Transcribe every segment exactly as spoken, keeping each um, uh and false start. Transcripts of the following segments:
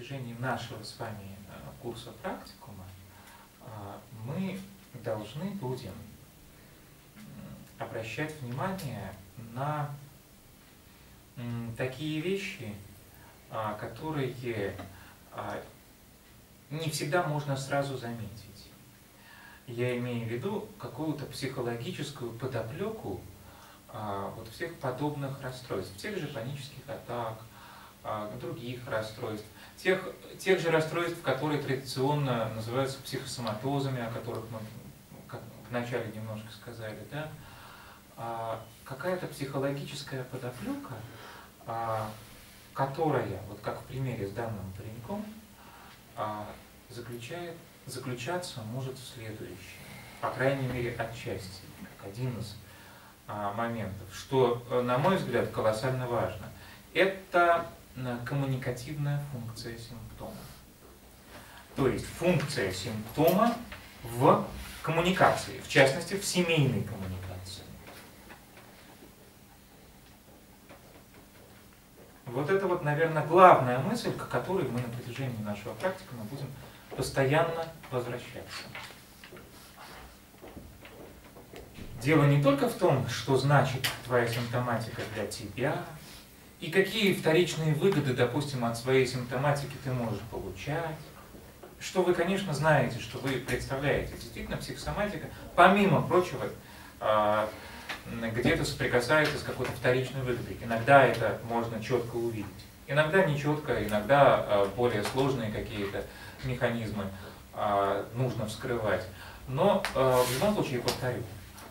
протяжении нашего с вами курса практикума мы должны будем обращать внимание на такие вещи, которые не всегда можно сразу заметить. Я имею в виду какую-то психологическую подоплеку вот всех подобных расстройств, тех же панических атак, других расстройств, тех, тех же расстройств, которые традиционно называются психосоматозами, о которых мы как вначале немножко сказали, да? а, какая-то психологическая подоплека, а, которая, вот как в примере с данным пареньком, а, заключает, заключаться может в следующем, по крайней мере отчасти, как один из а, моментов, что, на мой взгляд, колоссально важно. Это коммуникативная функция симптома. То есть функция симптома в коммуникации, в частности в семейной коммуникации. Вот это вот, наверное, главная мысль, к которой мы на протяжении нашего практикума будем постоянно возвращаться. Дело не только в том, что значит твоя симптоматика для тебя, и какие вторичные выгоды, допустим, от своей симптоматики ты можешь получать. Что вы, конечно, знаете, что вы представляете. Действительно, психосоматика, помимо прочего, где-то соприкасается с какой-то вторичной выгодой. Иногда это можно четко увидеть. Иногда нечетко, иногда более сложные какие-то механизмы нужно вскрывать. Но в любом случае, повторю,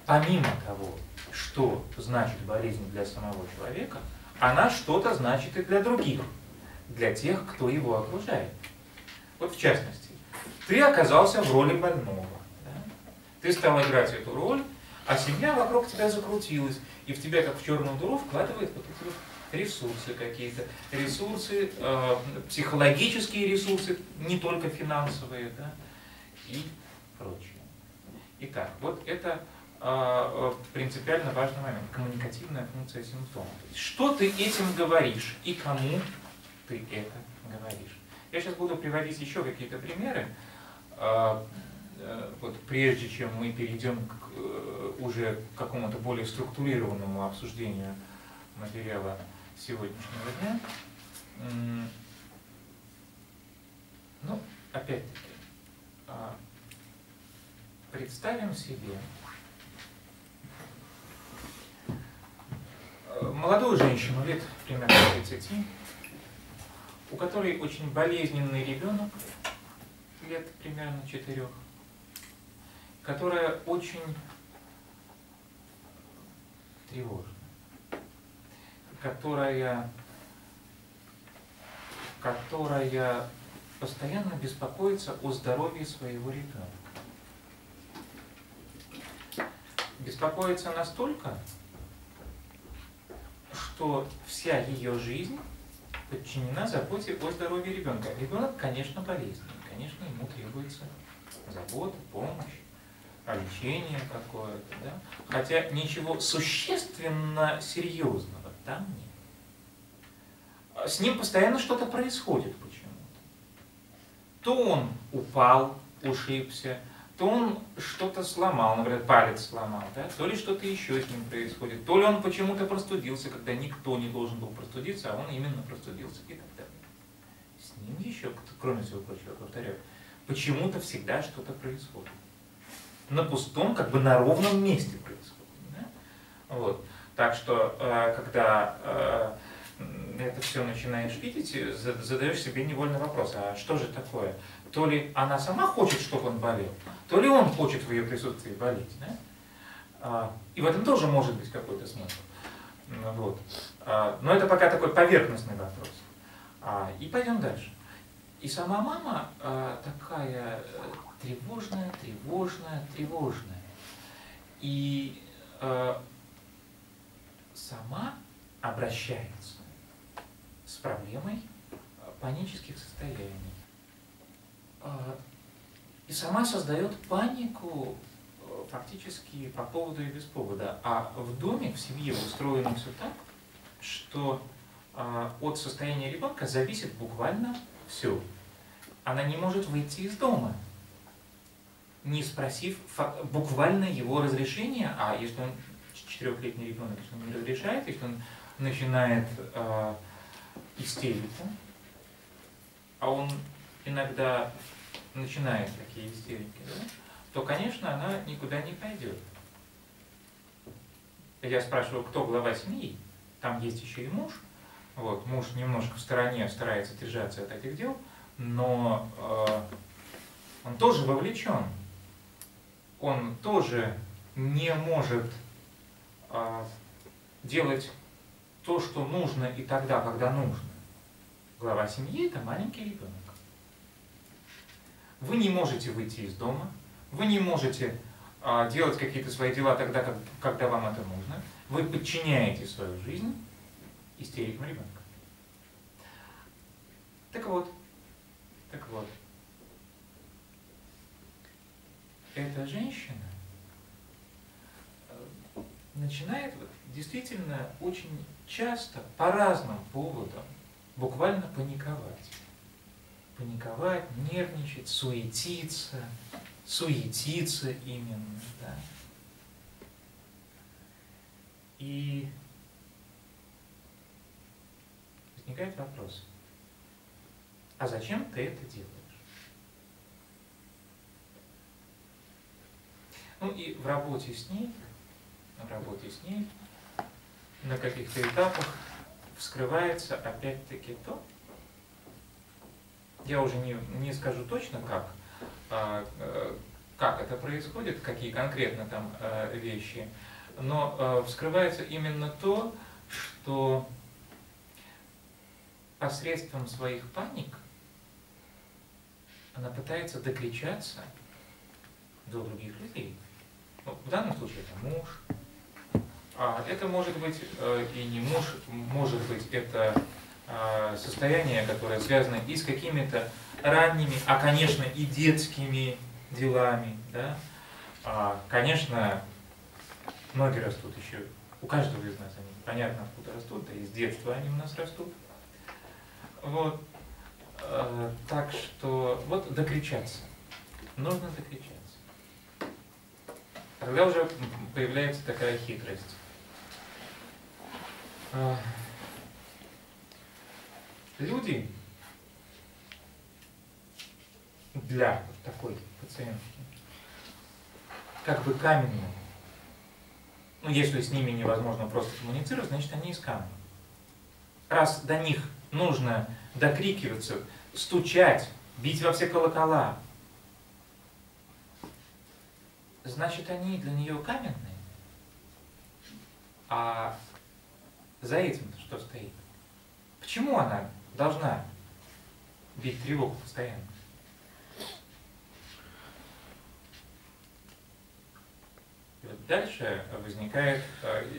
помимо того, что значит болезнь для самого человека, она что-то значит и для других, для тех, кто его окружает. Вот в частности, ты оказался в роли больного. Да? Ты стал играть эту роль, а семья вокруг тебя закрутилась, и в тебя, как в черную дыру, вкладывает вот эти вот ресурсы какие-то. Ресурсы, э, психологические ресурсы, не только финансовые, да? И прочее. Итак, вот это принципиально важный момент. Коммуникативная функция симптома. Что ты этим говоришь и кому ты это говоришь. Я сейчас буду приводить еще какие-то примеры, вот, прежде чем мы перейдем к, уже к какому-то более структурированному обсуждению материала сегодняшнего дня. Ну, опять-таки, представим себе молодую женщину лет примерно тридцати, у которой очень болезненный ребенок лет примерно четырёх, которая очень тревожна, которая, которая постоянно беспокоится о здоровье своего ребенка. Беспокоится настолько, что вся ее жизнь подчинена заботе о здоровье ребенка. Ребенок, конечно, болезненный, конечно, ему требуется забота, помощь, лечение какое-то, да? Хотя ничего существенно серьезного там нет. С ним постоянно что-то происходит почему-то. То он упал, ушибся, то он что-то сломал, например, палец сломал, да? То ли что-то еще с ним происходит, то ли он почему-то простудился, когда никто не должен был простудиться, а он именно простудился и так далее. С ним еще, кроме всего прочего, повторяю, почему-то всегда что-то происходит. На пустом, как бы на ровном месте происходит. Да? Вот. Так что, когда это все начинаешь видеть, задаешь себе невольно вопрос, а что же такое? То ли она сама хочет, чтобы он болел, то ли он хочет в ее присутствии болеть. Да? И в этом тоже может быть какой-то смысл. Вот. Но это пока такой поверхностный вопрос. И пойдем дальше. И сама мама такая тревожная, тревожная, тревожная. И сама обращается с проблемой панических состояний. И сама создает панику фактически по поводу и без повода. А в доме, в семье устроено все так, что от состояния ребенка зависит буквально всю, она не может выйти из дома, не спросив буквально его разрешения. А если он четырехлетний ребенок, если он не разрешает, если он начинает э, истерика, а он иногда начинает такие истерики, да, то, конечно, она никуда не пойдет. Я спрашиваю, кто глава семьи, там есть еще и муж. Вот, муж немножко в стороне старается держаться от этих дел, но э, он тоже вовлечен. Он тоже не может э, делать то, что нужно, и тогда, когда нужно. Глава семьи – это маленький ребенок. Вы не можете выйти из дома, вы не можете э, делать какие-то свои дела тогда, как, когда вам это нужно. Вы подчиняете свою жизнь истерикам ребенка. Так вот, так вот, эта женщина начинает действительно очень часто по разным поводам буквально паниковать. Паниковать, нервничать, суетиться, суетиться именно, да. И возникает вопрос, а зачем ты это делаешь? Ну и в работе с ней, в работе с ней на каких-то этапах вскрывается опять-таки то, я уже не, не скажу точно, как, а, а, как это происходит, какие конкретно там а, вещи, но а, вскрывается именно то, что посредством своих паник она пытается докричаться до других людей. Ну, в данном случае это муж. А это может быть э, и не муж, может быть это э, состояние, которое связано и с какими-то ранними, а конечно и детскими делами. Да? А, конечно, ноги растут еще, у каждого из нас они понятно откуда растут, да и с детства они у нас растут. Вот, э, так что, вот докричаться, нужно докричаться. Тогда уже появляется такая хитрость. Э, люди для вот такой пациентки как бы каменные. Ну, если с ними невозможно просто коммуницировать, значит они из камня. Раз до них нужно докрикиваться, стучать, бить во все колокола, значит, они для нее каменные. А за этим-то что стоит? Почему она должна бить тревогу постоянно? И вот дальше возникает,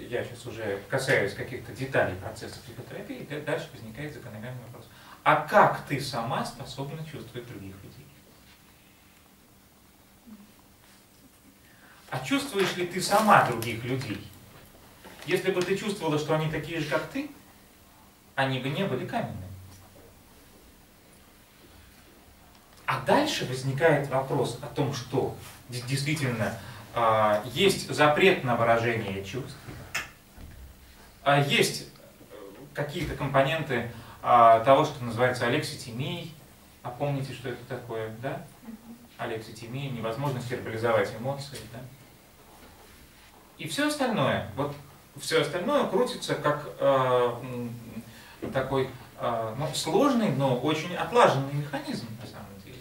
я сейчас уже касаюсь каких-то деталей процесса психотерапии, дальше возникает закономерный вопрос. А как ты сама способна чувствовать других людей? А чувствуешь ли ты сама других людей? Если бы ты чувствовала, что они такие же, как ты, они бы не были каменными. А дальше возникает вопрос о том, что действительно есть запрет на выражение чувств, есть какие-то компоненты того, что называется алекситимией. А помните, что это такое, да? Алекситимия, невозможность вербализовать эмоции, да? И все остальное, вот все остальное крутится как э, такой э, ну, сложный, но очень отлаженный механизм на самом деле.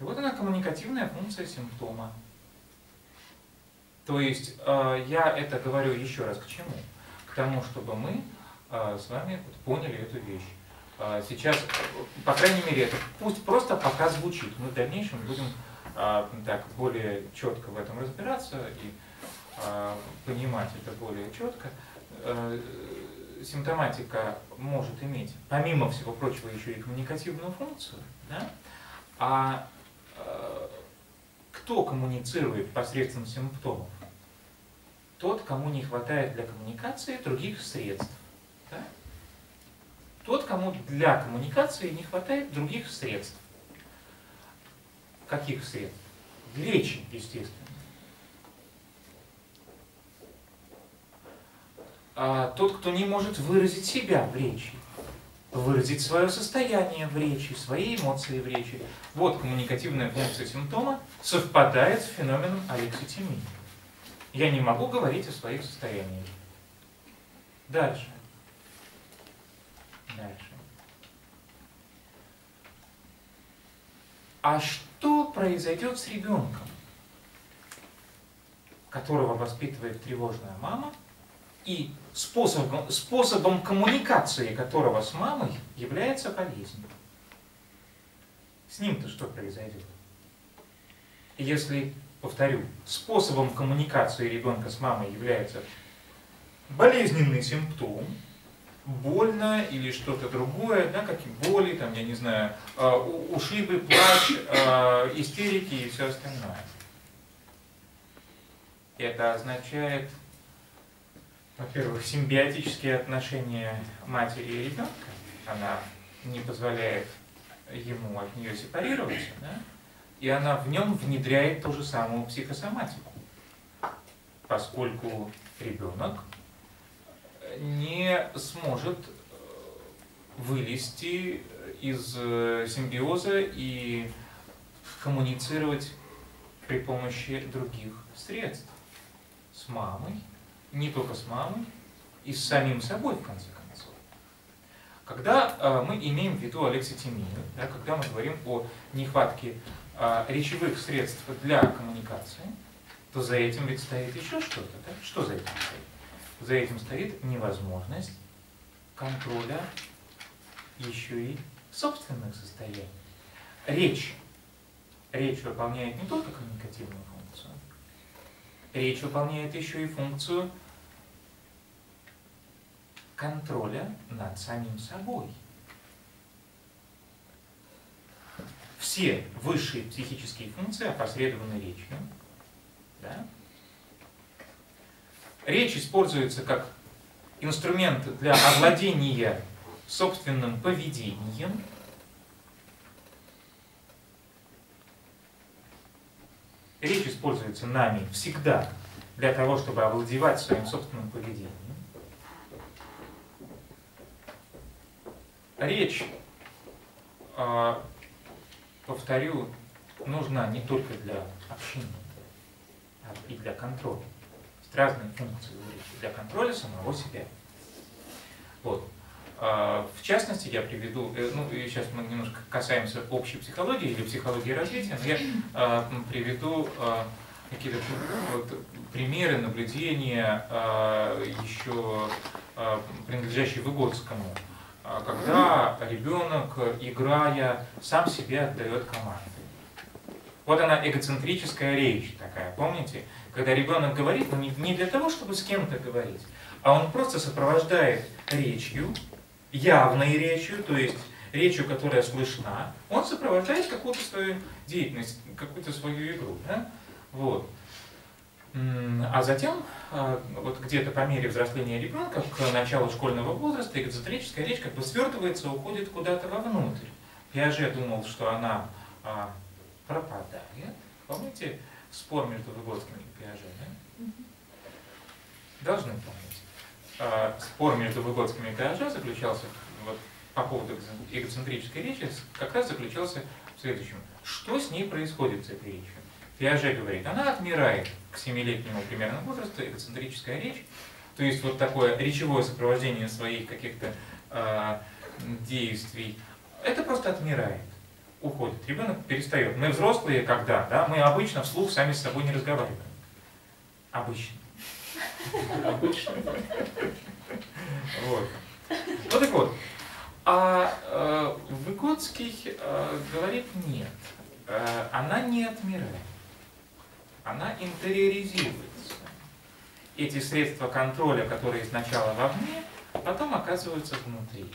И вот она, коммуникативная функция симптома. То есть э, я это говорю еще раз к чему? К тому, чтобы мы э, с вами вот поняли эту вещь. Э, сейчас, по крайней мере, это пусть просто пока звучит. Мы в дальнейшем будем э, так, более четко в этом разбираться и понимать это более четко. Симптоматика может иметь, помимо всего прочего, еще и коммуникативную функцию. Да? А кто коммуницирует посредством симптомов? Тот, кому не хватает для коммуникации других средств. Да? тот, кому для коммуникации не хватает других средств. Каких средств? Речи, естественно. А тот, кто не может выразить себя в речи, выразить свое состояние в речи, свои эмоции в речи. Вот коммуникативная функция симптома совпадает с феноменом алекситимии. Я не могу говорить о своих состояниях. Дальше. Дальше. А что произойдет с ребенком, которого воспитывает тревожная мама, и способом, способом коммуникации которого с мамой является болезнь? С ним-то что произойдет? Если, повторю, способом коммуникации ребенка с мамой является болезненный симптом, больно или что-то другое, да, как и боли, там, я не знаю, ушибы, плач, истерики и все остальное. Это означает, во-первых, симбиотические отношения матери и ребенка. Она не позволяет ему от нее сепарироваться, да? И она в нем внедряет ту же самую психосоматику, поскольку ребенок не сможет вылезти из симбиоза и коммуницировать при помощи других средств. С мамой, не только с мамой, и с самим собой, в конце концов. Когда мы имеем в виду алекситимию, да, когда мы говорим о нехватке речевых средств для коммуникации, то за этим ведь стоит еще что-то. Да? Что за этим стоит? За этим стоит невозможность контроля еще и собственных состояний. Речь. Речь выполняет не только коммуникативную функцию. Речь выполняет еще и функцию контроля над самим собой. Все высшие психические функции опосредованы речью. Да? Речь используется как инструмент для овладения собственным поведением. Речь используется нами всегда для того, чтобы овладевать своим собственным поведением. Речь, повторю, нужна не только для общения, а и для контроля. Разные функции для контроля самого себя. Вот. В частности, я приведу, ну и сейчас мы немножко касаемся общей психологии или психологии развития, но я приведу какие-то вот примеры, наблюдения, еще принадлежащие Выгодскому, когда ребенок, играя, сам себе отдает команды. Вот она, эгоцентрическая речь такая, помните? Когда ребенок говорит, но не для того, чтобы с кем-то говорить, а он просто сопровождает речью, явной речью, то есть речью, которая слышна, он сопровождает какую-то свою деятельность, какую-то свою игру. Да? Вот. А затем, вот где-то по мере взросления ребенка, к началу школьного возраста, эгоцентрическая речь как бы свертывается, уходит куда-то вовнутрь. Пиаже думал, что она пропадает. Помните спор между Выгодским и Пиаже? Да? Должны помнить. Спор между Выгодским и Пиаже заключался, вот, по поводу эгоцентрической речи, как раз заключался в следующем. Что с ней происходит с этой речью? Пиаже говорит, она отмирает к семилетнему примерно возрасту, эгоцентрическая речь, то есть вот такое речевое сопровождение своих каких-то э, действий, это просто отмирает. Уходит. Ребенок перестает. Мы взрослые когда? Да? Мы обычно вслух сами с собой не разговариваем. Обычно. Обычно. Вот. Ну так вот. А Выгодский говорит, нет. Она не отмирает. Она интериоризируется. Эти средства контроля, которые сначала вовне, потом оказываются внутри.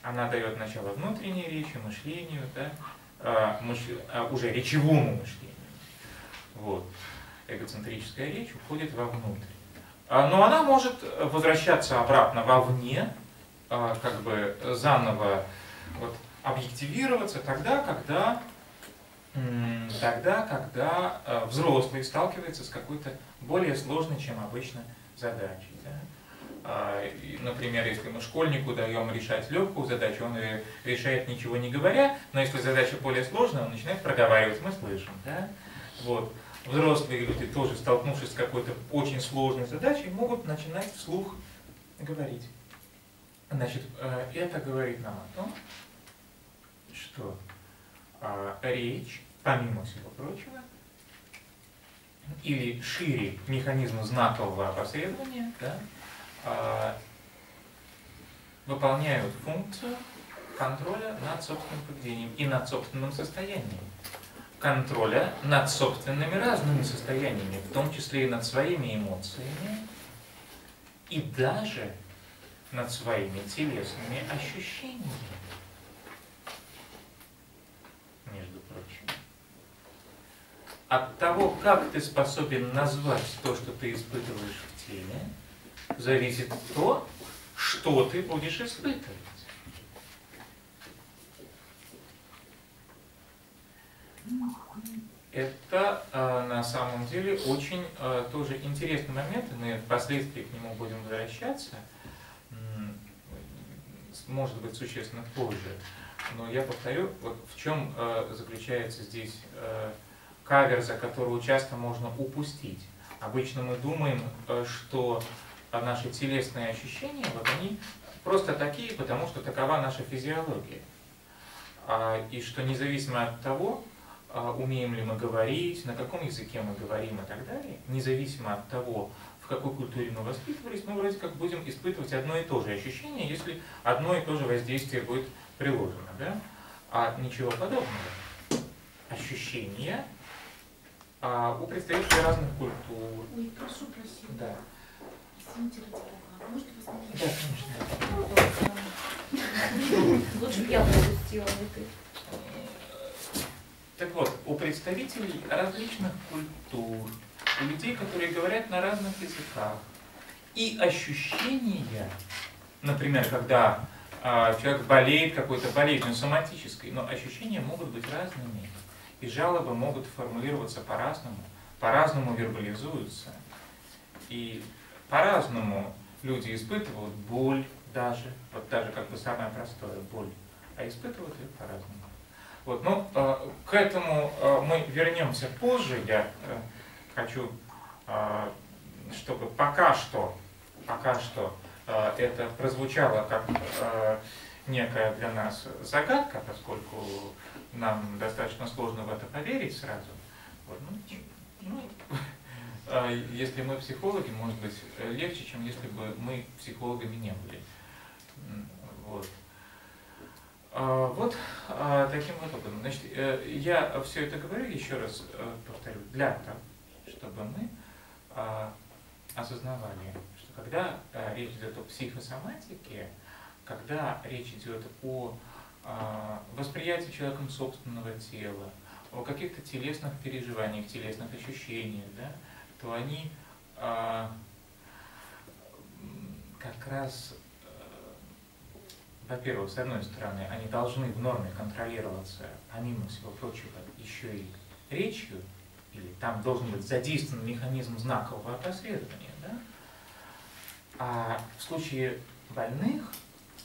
Она дает начало внутренней речи, мышлению, да? а, мыш... а, уже речевому мышлению. Вот. Эгоцентрическая речь уходит вовнутрь. А, но она может возвращаться обратно вовне как бы заново вот, объективироваться тогда, когда, тогда, когда взрослый сталкивается с какой-то более сложной, чем обычно, задачей. Да? Например, если мы школьнику даем решать легкую задачу, он ее решает ничего не говоря, но если задача более сложная, он начинает проговаривать, мы слышим. Да? Вот. Взрослые люди, тоже столкнувшись с какой-то очень сложной задачей, могут начинать вслух говорить. Значит, это говорит нам о том, что речь, помимо всего прочего, или шире механизма знакового опосредования, да, выполняют функцию контроля над собственным поведением и над собственным состоянием, контроля над собственными разными состояниями, в том числе и над своими эмоциями, и даже над своими телесными ощущениями, между прочим. От того, как ты способен назвать то, что ты испытываешь в теле, зависит то, что ты будешь испытывать. Это э, на самом деле очень э, тоже интересный момент, и мы впоследствии к нему будем возвращаться, может быть, существенно позже. Но я повторю, вот в чем э, заключается здесь э, каверза, которую часто можно упустить. Обычно мы думаем, э, что наши телесные ощущения, вот они просто такие, потому что такова наша физиология. А, и что независимо от того, умеем ли мы говорить, на каком языке мы говорим и так далее, независимо от того, в какой культуре мы воспитывались, мы вроде как будем испытывать одно и то же ощущение, если одно и то же воздействие будет приложено. Да? А ничего подобного. Ощущения а, у представителей разных культур. Ой, прошу прощения. Да. Извините, ради бога. Может, вы знаете? Да, конечно. Лучше бы я пропустила, не ты. Так вот, у представителей различных культур, у людей, которые говорят на разных языках, и ощущения, например, когда э, человек болеет какой-то болезнью соматической, но ощущения могут быть разными, и жалобы могут формулироваться по-разному, по-разному вербализуются, и по-разному люди испытывают боль даже, вот даже как бы самое простое боль, а испытывают ее по-разному. Вот, ну, э, к этому э, мы вернемся позже. Я э, хочу, э, чтобы пока что, пока что э, это прозвучало как э, некая для нас загадка, поскольку нам достаточно сложно в это поверить сразу. Вот, ну, ну, э, если мы психологи, может быть, легче, чем если бы мы психологами не были. Вот. Вот таким вот образом. Значит, я все это говорю, еще раз повторю, для того, чтобы мы осознавали, что когда речь идет о психосоматике, когда речь идет о восприятии человеком собственного тела, о каких-то телесных переживаниях, телесных ощущениях, да, то они как раз... Во-первых, с одной стороны, они должны в норме контролироваться, помимо всего прочего, еще и речью, или там должен быть задействован механизм знакового опосредования. Да? А в случае больных,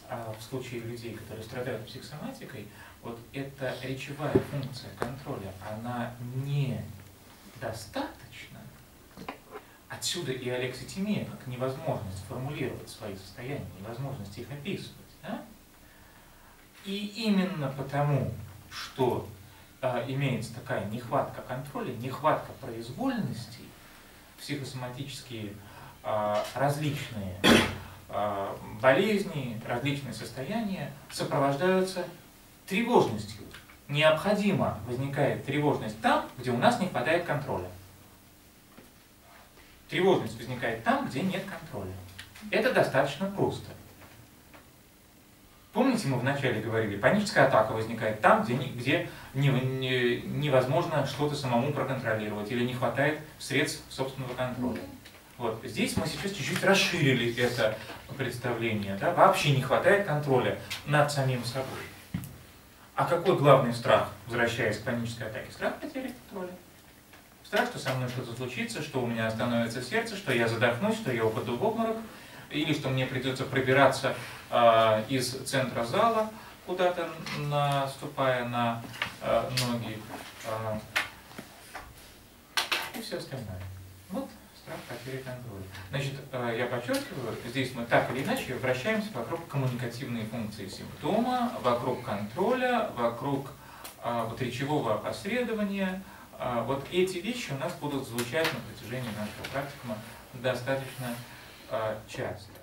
а в случае людей, которые страдают психосоматикой, вот эта речевая функция контроля, она недостаточна. Отсюда и алекситимия, как невозможность формулировать свои состояния, невозможность их описывать. Да? И именно потому, что э, имеется такая нехватка контроля, нехватка произвольности, психосоматические э, различные э, болезни, различные состояния сопровождаются тревожностью. Необходимо возникает тревожность там, где у нас не хватает контроля. Тревожность возникает там, где нет контроля. Это достаточно просто. Помните, мы вначале говорили, паническая атака возникает там, где, где не, не, невозможно что-то самому проконтролировать или не хватает средств собственного контроля. Вот. Здесь мы сейчас чуть-чуть расширили это представление. Да? Вообще не хватает контроля над самим собой. А какой главный страх, возвращаясь к панической атаке? Страх потери контроля. Страх, что со мной что-то случится, что у меня остановится сердце, что я задохнусь, что я упаду в обморок, или что мне придется пробираться э, из центра зала, куда-то наступая на э, ноги, э, и все остальное. Вот страх потери контроля. Значит, э, я подчеркиваю, здесь мы так или иначе вращаемся вокруг коммуникативной функции симптома, вокруг контроля, вокруг э, вот, речевого опосредования. Э, вот эти вещи у нас будут звучать на протяжении нашего практикума достаточно э, часто.